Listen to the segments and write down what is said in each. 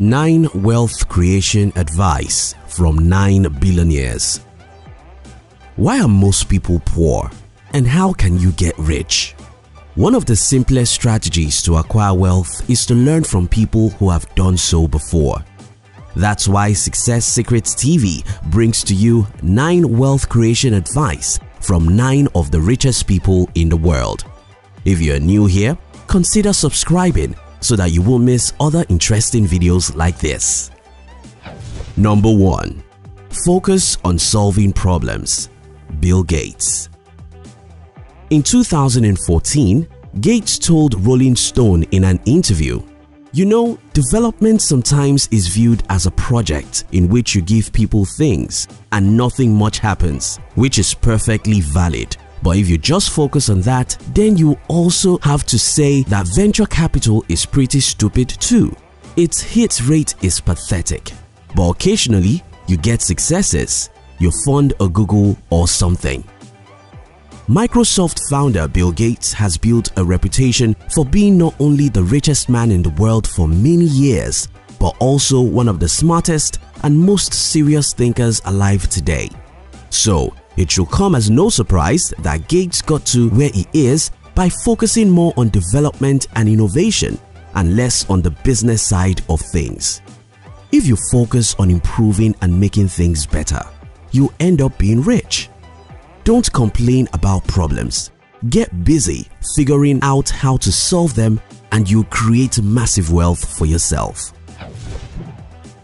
9 Wealth Creation Advice from 9 Billionaires. Why are most people poor, and how can you get rich? One of the simplest strategies to acquire wealth is to learn from people who have done so before. That's why Success Secrets TV brings to you 9 Wealth Creation Advice from 9 of the richest people in the world. If you're new here, consider subscribing so that you won't miss other interesting videos like this. Number 1. Focus on solving problems. Bill Gates. In 2014, Gates told Rolling Stone in an interview, "You know, development sometimes is viewed as a project in which you give people things and nothing much happens, which is perfectly valid. But if you just focus on that, then you also have to say that venture capital is pretty stupid too. Its hit rate is pathetic. But occasionally, you get successes. You fund a Google or something." Microsoft founder Bill Gates has built a reputation for being not only the richest man in the world for many years, but also one of the smartest and most serious thinkers alive today. So, it should come as no surprise that Gates got to where he is by focusing more on development and innovation and less on the business side of things. If you focus on improving and making things better, you end up being rich. Don't complain about problems. Get busy figuring out how to solve them and you'll create massive wealth for yourself.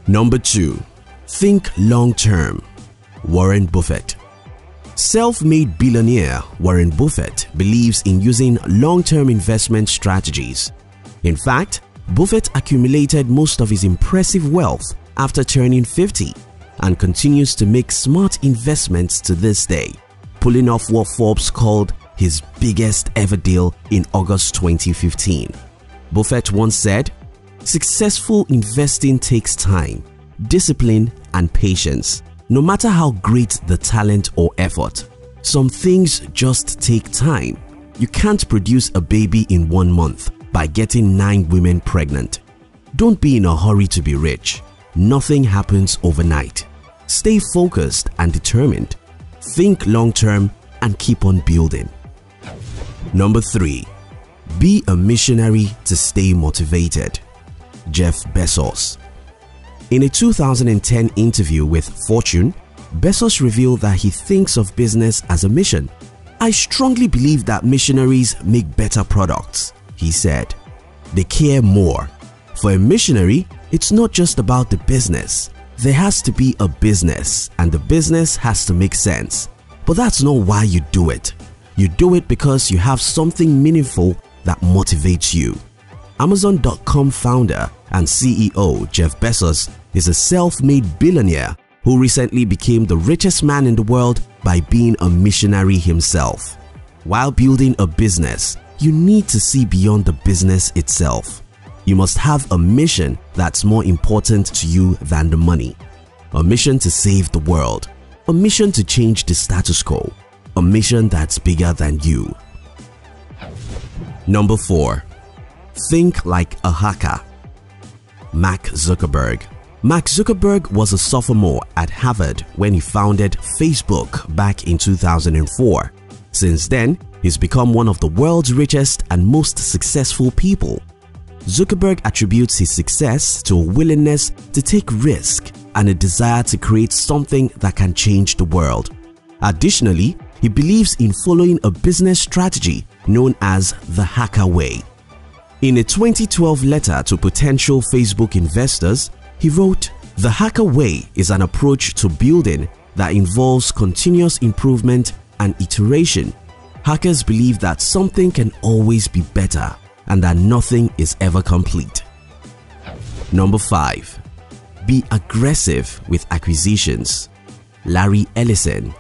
Number 2. Think long term. Warren Buffett. Self-made billionaire Warren Buffett believes in using long-term investment strategies. In fact, Buffett accumulated most of his impressive wealth after turning 50 and continues to make smart investments to this day, pulling off what Forbes called his biggest ever deal in August 2015. Buffett once said, "Successful investing takes time, discipline and patience. No matter how great the talent or effort, some things just take time. You can't produce a baby in 1 month by getting 9 women pregnant. Don't be in a hurry to be rich. Nothing happens overnight. Stay focused and determined. Think long-term and keep on building." Number 3. Be a missionary to stay motivated. Jeff Bezos. In a 2010 interview with Fortune, Bezos revealed that he thinks of business as a mission. "I strongly believe that missionaries make better products," he said. "They care more. For a missionary, it's not just about the business. There has to be a business and the business has to make sense. But that's not why you do it. You do it because you have something meaningful that motivates you." Amazon.com founder and CEO Jeff Bezos is a self-made billionaire who recently became the richest man in the world by being a missionary himself. While building a business, you need to see beyond the business itself. You must have a mission that's more important to you than the money. A mission to save the world. A mission to change the status quo. A mission that's bigger than you. Number 4. Think like a hacker. Mark Zuckerberg. Mark Zuckerberg was a sophomore at Harvard when he founded Facebook back in 2004. Since then, he's become one of the world's richest and most successful people. Zuckerberg attributes his success to a willingness to take risk and a desire to create something that can change the world. Additionally, he believes in following a business strategy known as the hacker way. In a 2012 letter to potential Facebook investors, he wrote, "The hacker way is an approach to building that involves continuous improvement and iteration. Hackers believe that something can always be better and that nothing is ever complete." Number 5. Be aggressive with acquisitions. Larry Ellison.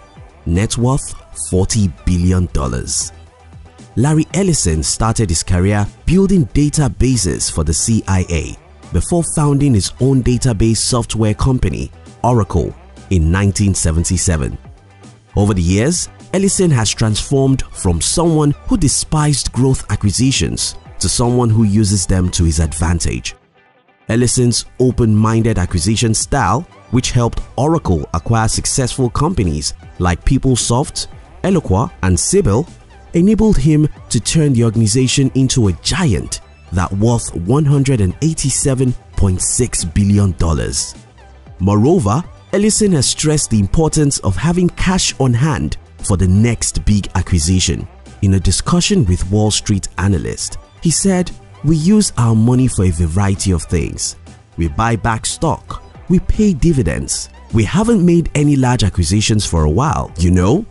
Net worth $40 billion. Larry Ellison started his career building databases for the CIA before founding his own database software company, Oracle, in 1977. Over the years, Ellison has transformed from someone who despised growth acquisitions to someone who uses them to his advantage. Ellison's open-minded acquisition style, which helped Oracle acquire successful companies like PeopleSoft, Eloqua and Siebel, enabled him to turn the organization into a giant that worth $187.6 billion. Moreover, Ellison has stressed the importance of having cash on hand for the next big acquisition. In a discussion with Wall Street analysts, he said, "We use our money for a variety of things. We buy back stock, we pay dividends, we haven't made any large acquisitions for a while, you know?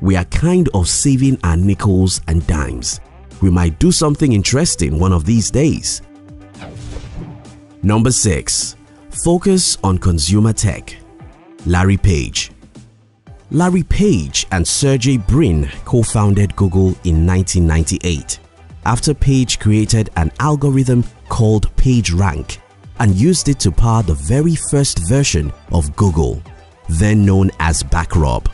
We are kind of saving our nickels and dimes. We might do something interesting one of these days." Number 6. Focus on consumer tech. Larry Page. Larry Page and Sergey Brin co-founded Google in 1998 after Page created an algorithm called PageRank and used it to power the very first version of Google, then known as BackRub.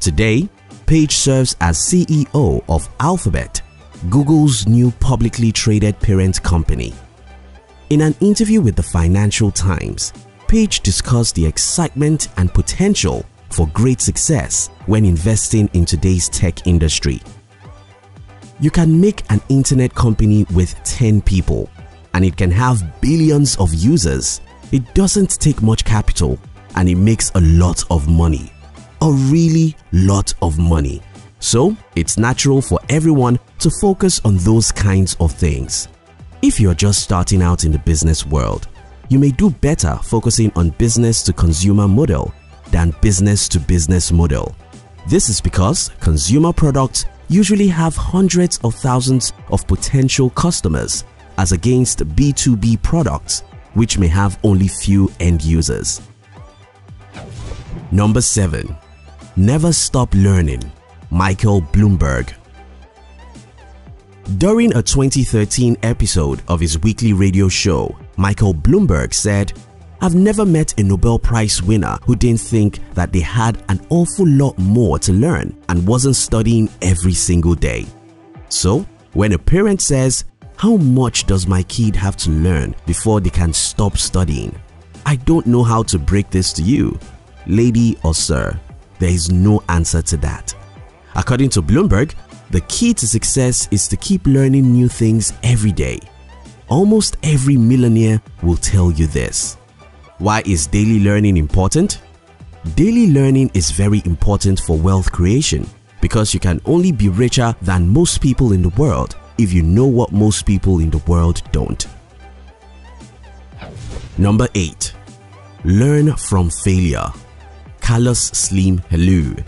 Today, Page serves as CEO of Alphabet, Google's new publicly traded parent company. In an interview with the Financial Times, Page discussed the excitement and potential for great success when investing in today's tech industry. "You can make an internet company with 10 people and it can have billions of users. It doesn't take much capital and it makes a lot of money, a really lot of money. So it's natural for everyone to focus on those kinds of things. If you're just starting out in the business world, you may do better focusing on business-to-consumer model than business-to-business model. This is because consumer products usually have hundreds of thousands of potential customers as against B2B products which may have only few end users." Number 7. Never stop learning. Michael Bloomberg. During a 2013 episode of his weekly radio show, Michael Bloomberg said, "I've never met a Nobel Prize winner who didn't think that they had an awful lot more to learn and wasn't studying every single day. So, when a parent says, 'How much does my kid have to learn before they can stop studying?' I don't know how to break this to you, lady or sir. There is no answer to that." According to Bloomberg, the key to success is to keep learning new things every day. Almost every millionaire will tell you this. Why is daily learning important? Daily learning is very important for wealth creation because you can only be richer than most people in the world if you know what most people in the world don't. Number 8. Learn from failure. Carlos Slim Helu.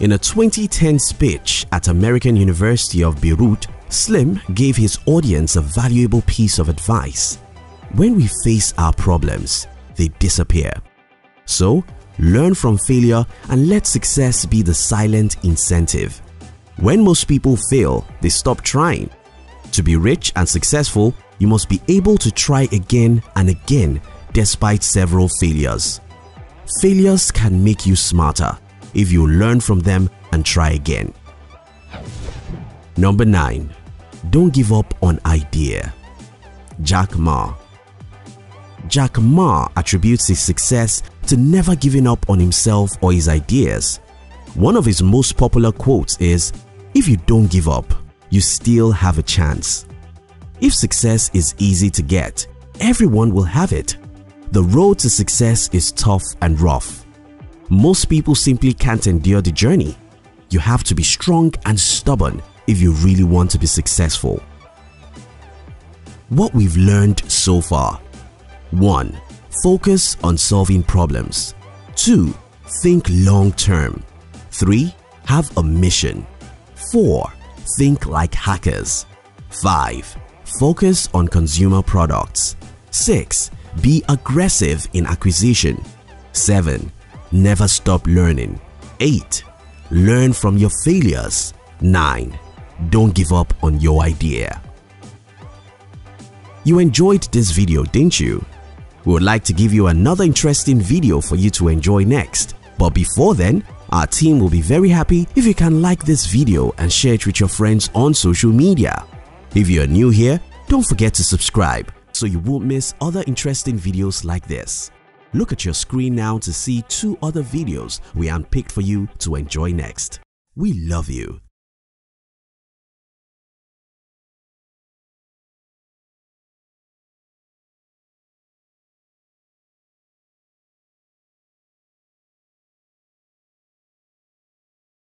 In a 2010 speech at American University of Beirut, Slim gave his audience a valuable piece of advice. "When we face our problems, they disappear. So, learn from failure and let success be the silent incentive. When most people fail, they stop trying. To be rich and successful, you must be able to try again and again despite several failures. Failures can make you smarter if you learn from them and try again." Number 9. Don't give up on idea. Jack Ma. Jack Ma attributes his success to never giving up on himself or his ideas. One of his most popular quotes is, "If you don't give up, you still have a chance." If success is easy to get, everyone will have it. The road to success is tough and rough. Most people simply can't endure the journey. You have to be strong and stubborn if you really want to be successful. What we've learned so far: 1. Focus on solving problems. 2. Think long term. 3. Have a mission. 4. Think like hackers. 5. Focus on consumer products. 6. Be aggressive in acquisition. 7. Never stop learning. 8. Learn from your failures. 9. Don't give up on your idea. You enjoyed this video, didn't you? We would like to give you another interesting video for you to enjoy next. But before then, our team will be very happy if you can like this video and share it with your friends on social media. If you are new here, don't forget to subscribe so you won't miss other interesting videos like this. Look at your screen now to see two other videos we unpicked for you to enjoy next. We love you.